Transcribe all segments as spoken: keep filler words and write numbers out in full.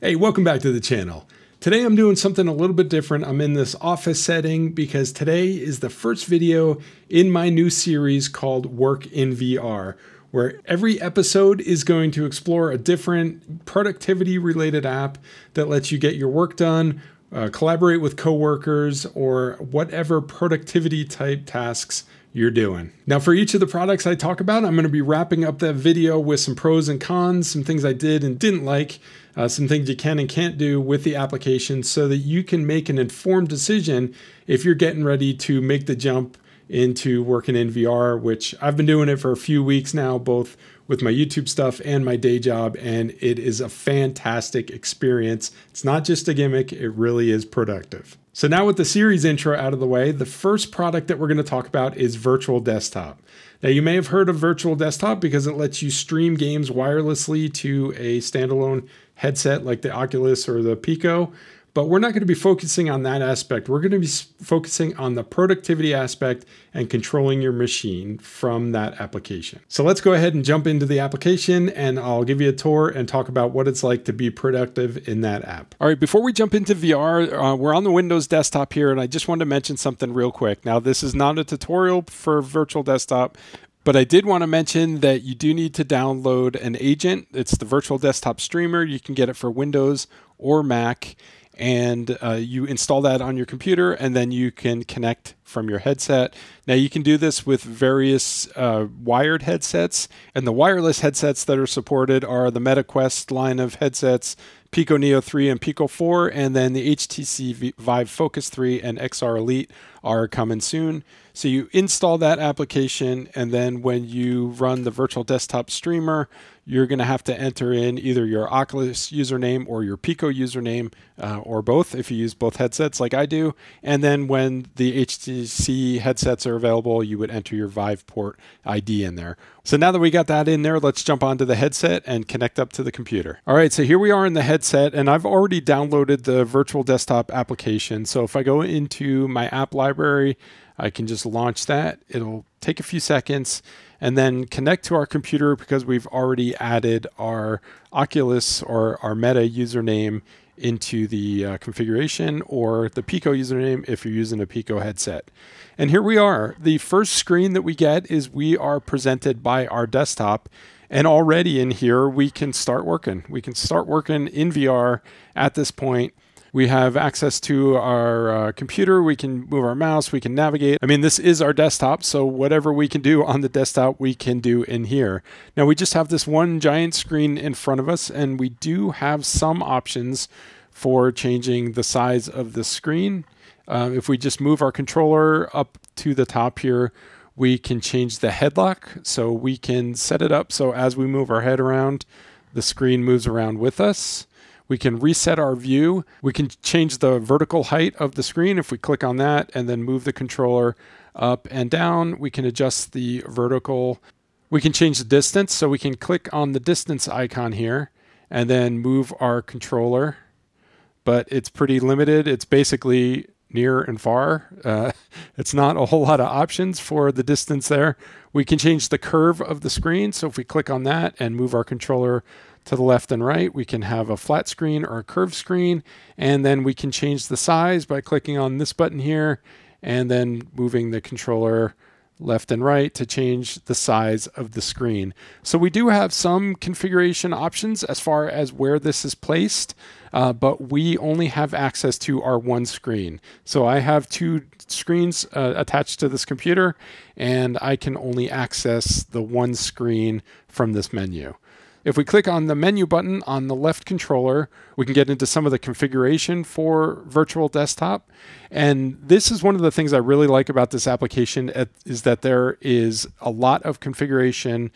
Hey, welcome back to the channel. Today I'm doing something a little bit different. I'm in this office setting because today is the first video in my new series called Work in V R, where every episode is going to explore a different productivity related app that lets you get your work done, uh, collaborate with coworkers, or whatever productivity type tasks you're doing. Now for each of the products I talk about, I'm gonna be wrapping up that video with some pros and cons, some things I did and didn't like, uh, some things you can and can't do with the application so that you can make an informed decision if you're getting ready to make the jump into working in V R, which I've been doing it for a few weeks now, both with my YouTube stuff and my day job, and it is a fantastic experience. It's not just a gimmick, it really is productive. So now with the series intro out of the way, the first product that we're going to talk about is Virtual Desktop. Now you may have heard of Virtual Desktop because it lets you stream games wirelessly to a standalone headset like the Oculus or the Pico, but we're not going to be focusing on that aspect. We're going to be focusing on the productivity aspect and controlling your machine from that application. So let's go ahead and jump into the application and I'll give you a tour and talk about what it's like to be productive in that app. All right, before we jump into V R, uh, we're on the Windows desktop here and I just wanted to mention something real quick. Now this is not a tutorial for Virtual Desktop, but I did want to mention that you do need to download an agent. It's the Virtual Desktop Streamer. You can get it for Windows or Mac. And uh, you install that on your computer and then you can connect from your headset. Now you can do this with various uh, wired headsets, and the wireless headsets that are supported are the Meta Quest line of headsets, Pico Neo three and Pico four, and then the H T C Vive Focus three and X R Elite are coming soon. So you install that application, and then when you run the Virtual Desktop Streamer, you're gonna have to enter in either your Oculus username or your Pico username, uh, or both if you use both headsets like I do. And then when the H T C headsets are available, you would enter your Viveport I D in there. So now that we got that in there, let's jump onto the headset and connect up to the computer. All right, so here we are in the headset, and I've already downloaded the Virtual Desktop application. So if I go into my app library, I can just launch that. It'll take a few seconds and then connect to our computer because we've already added our Oculus or our Meta username into the uh, configuration, or the Pico username if you're using a Pico headset. And here we are. The first screen that we get is we are presented by our desktop. And already in here, we can start working. We can start working in V R at this point. We have access to our uh, computer, we can move our mouse, we can navigate. I mean, this is our desktop, so whatever we can do on the desktop, we can do in here. Now we just have this one giant screen in front of us, and we do have some options for changing the size of the screen. Uh, if we just move our controller up to the top here, we can change the head lock. So we can set it up so as we move our head around, the screen moves around with us. We can reset our view. We can change the vertical height of the screen if we click on that and then move the controller up and down. We can adjust the vertical. We can change the distance. So we can click on the distance icon here and then move our controller, but it's pretty limited. It's basically near and far. Uh, it's not a whole lot of options for the distance there. We can change the curve of the screen. So if we click on that and move our controller to the left and right, we can have a flat screen or a curved screen, and then we can change the size by clicking on this button here and then moving the controller left and right to change the size of the screen. So we do have some configuration options as far as where this is placed, uh, but we only have access to our one screen. So I have two screens uh, attached to this computer, and I can only access the one screen from this menu. If we click on the menu button on the left controller, we can get into some of the configuration for Virtual Desktop. And this is one of the things I really like about this application, is that there is a lot of configuration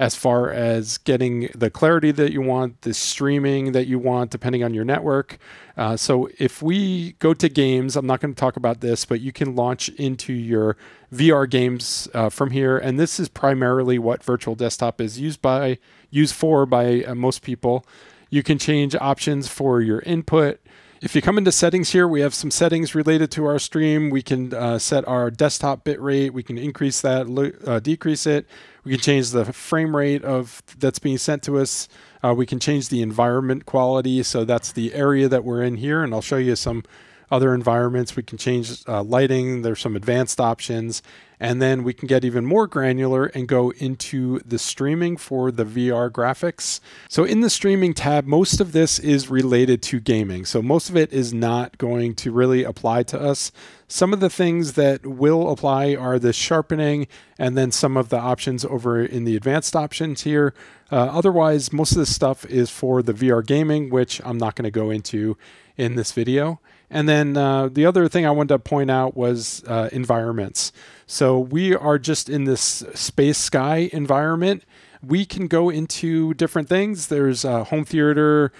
as far as getting the clarity that you want, the streaming that you want, depending on your network. Uh, so if we go to games, I'm not going to talk about this, but you can launch into your V R games uh, from here. And this is primarily what Virtual Desktop is used by, used for by uh, most people. You can change options for your input. If you come into settings here, we have some settings related to our stream. We can uh, set our desktop bitrate. We can increase that, uh, decrease it. We can change the frame rate of that's being sent to us. Uh, we can change the environment quality. So that's the area that we're in here. And I'll show you some other environments. We can change uh, lighting. There's some advanced options. And then we can get even more granular and go into the streaming for the V R graphics. So in the streaming tab, most of this is related to gaming. So most of it is not going to really apply to us. Some of the things that will apply are the sharpening and then some of the options over in the advanced options here. Uh, otherwise, most of this stuff is for the V R gaming, which I'm not going to go into in this video. And then uh, the other thing I wanted to point out was uh, environments. So we are just in this space sky environment. We can go into different things. There's uh, home theater,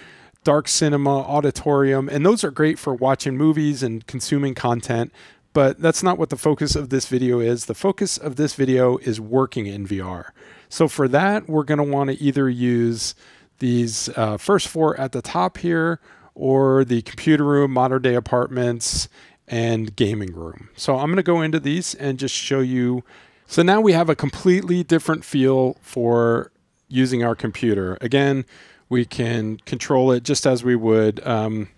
dark cinema, auditorium, and those are great for watching movies and consuming content. But that's not what the focus of this video is. The focus of this video is working in V R. So for that, we're going to want to either use these uh, first four at the top here, or the computer room, modern day apartments, and gaming room. So I'm gonna go into these and just show you. So now we have a completely different feel for using our computer. Again, we can control it just as we would. Um,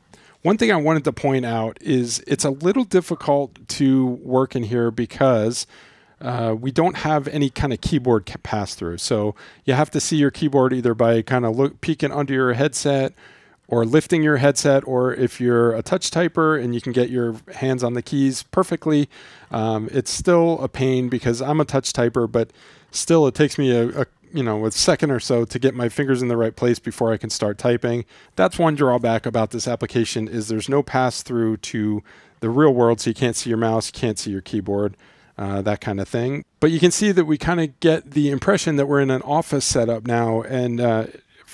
one thing I wanted to point out is it's a little difficult to work in here because Uh, we don't have any kind of keyboard pass-through. So you have to see your keyboard either by kind of look, peeking under your headset, or lifting your headset, or if you're a touch typer and you can get your hands on the keys perfectly, um, it's still a pain because I'm a touch typer, but still it takes me a, a, you know, a second or so to get my fingers in the right place before I can start typing. That's one drawback about this application is there's no pass through to the real world, so you can't see your mouse, you can't see your keyboard, uh, that kind of thing. But you can see that we kind of get the impression that we're in an office setup now, and uh,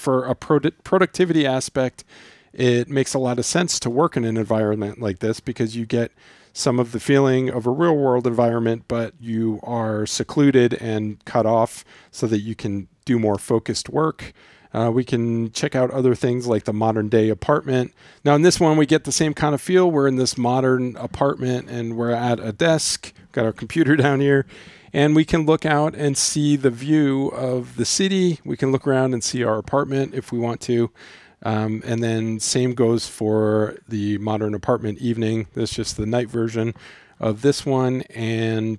for a product productivity aspect, it makes a lot of sense to work in an environment like this because you get some of the feeling of a real world environment, but you are secluded and cut off so that you can do more focused work. Uh, we can check out other things like the modern day apartment. Now in this one, we get the same kind of feel. We're in this modern apartment and we're at a desk, got our computer down here. And we can look out and see the view of the city. We can look around and see our apartment if we want to. Um, and then same goes for the modern apartment evening. That's just the night version of this one. And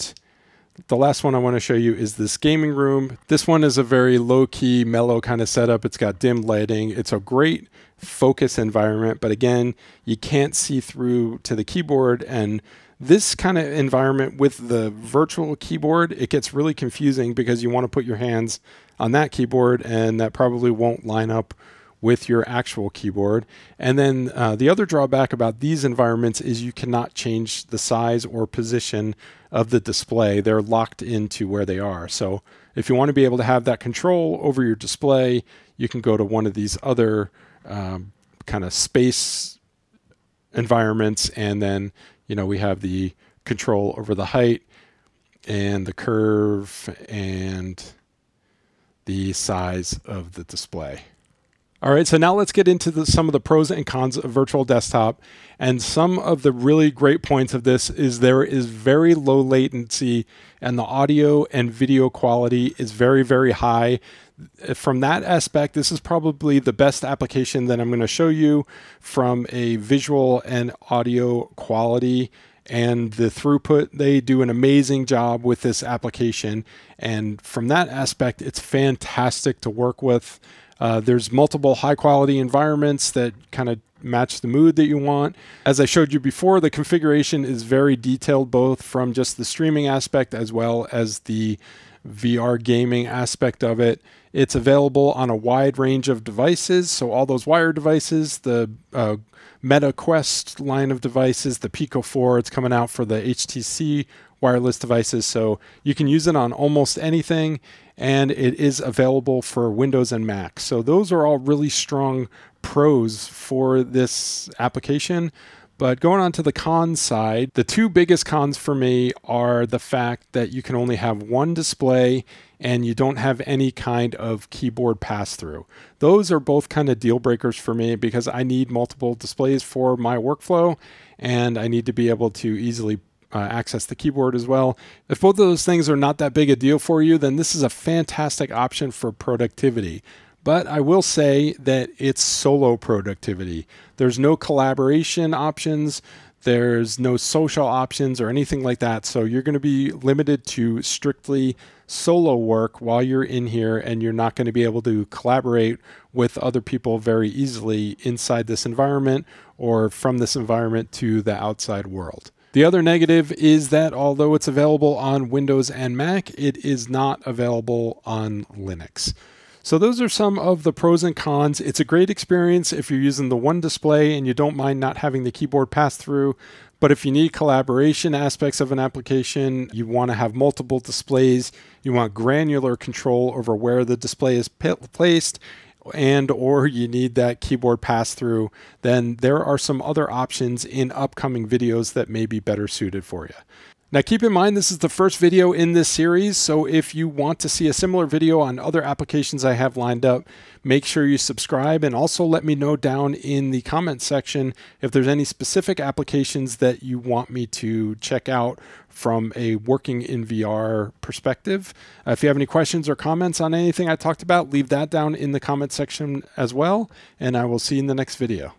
the last one I want to show you is this gaming room. This one is a very low-key, mellow kind of setup. It's got dim lighting. It's a great focus environment. But again, you can't see through to the keyboard, and this kind of environment with the virtual keyboard, it gets really confusing because you want to put your hands on that keyboard and that probably won't line up with your actual keyboard. And then uh, the other drawback about these environments is you cannot change the size or position of the display. They're locked into where they are. So if you want to be able to have that control over your display, you can go to one of these other um, kind of space environments, and then you know, we have the control over the height and the curve and the size of the display. All right, so now let's get into the, some of the pros and cons of Virtual Desktop. And some of the really great points of this is there is very low latency, and the audio and video quality is very, very high. From that aspect, this is probably the best application that I'm going to show you from a visual and audio quality. And the throughput, they do an amazing job with this application. And from that aspect, it's fantastic to work with. Uh, there's multiple high quality environments that kind of match the mood that you want. As I showed you before, the configuration is very detailed, both from just the streaming aspect as well as the V R gaming aspect of it. It's available on a wide range of devices. So all those Wire devices, the uh, Meta Quest line of devices, the Pico four, it's coming out for the H T C wireless devices. So you can use it on almost anything, and it is available for Windows and Mac. So those are all really strong pros for this application. But going on to the cons side, the two biggest cons for me are the fact that you can only have one display and you don't have any kind of keyboard pass-through. Those are both kind of deal breakers for me because I need multiple displays for my workflow, and I need to be able to easily Uh, access the keyboard as well. If both of those things are not that big a deal for you, then this is a fantastic option for productivity. But I will say that it's solo productivity. There's no collaboration options. There's no social options or anything like that. So you're going to be limited to strictly solo work while you're in here, and you're not going to be able to collaborate with other people very easily inside this environment or from this environment to the outside world. The other negative is that although it's available on Windows and Mac, it is not available on Linux. So those are some of the pros and cons. It's a great experience if you're using the one display and you don't mind not having the keyboard pass through. But if you need collaboration aspects of an application, you want to have multiple displays, you want granular control over where the display is placed, and or you need that keyboard pass through, then there are some other options in upcoming videos that may be better suited for you. Now keep in mind, this is the first video in this series, so if you want to see a similar video on other applications I have lined up, make sure you subscribe, and also let me know down in the comment section if there's any specific applications that you want me to check out from a working in V R perspective. Uh, if you have any questions or comments on anything I talked about, leave that down in the comment section as well, and I will see you in the next video.